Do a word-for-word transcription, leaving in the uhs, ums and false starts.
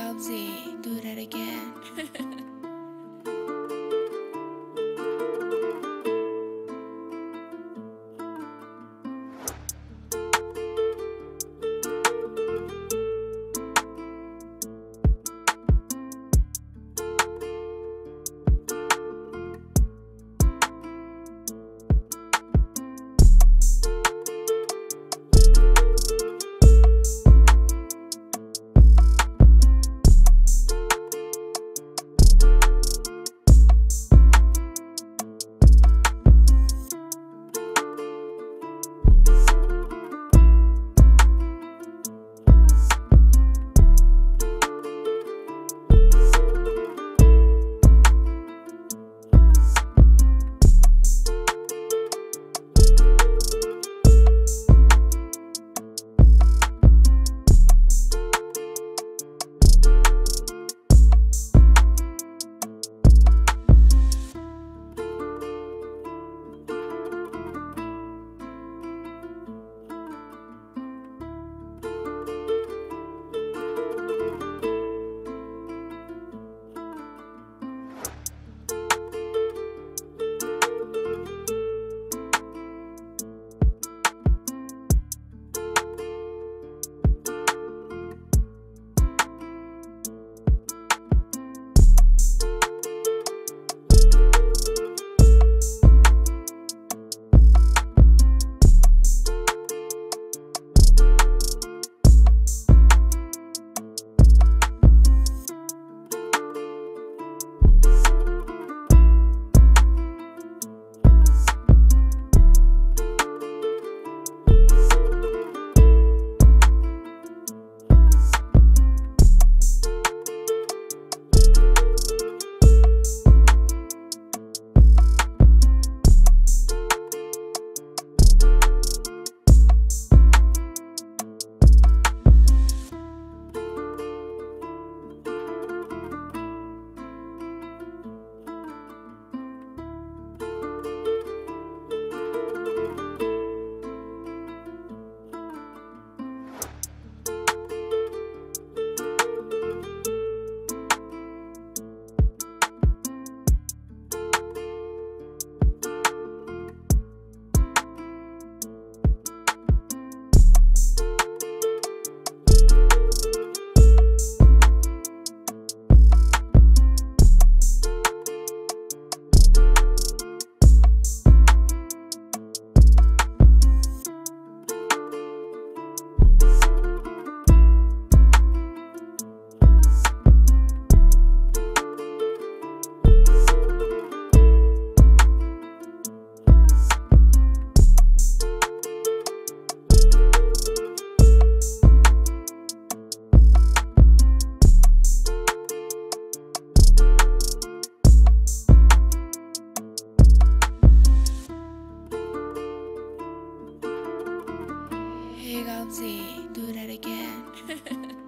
out Z, do that again. Out Z, do that again.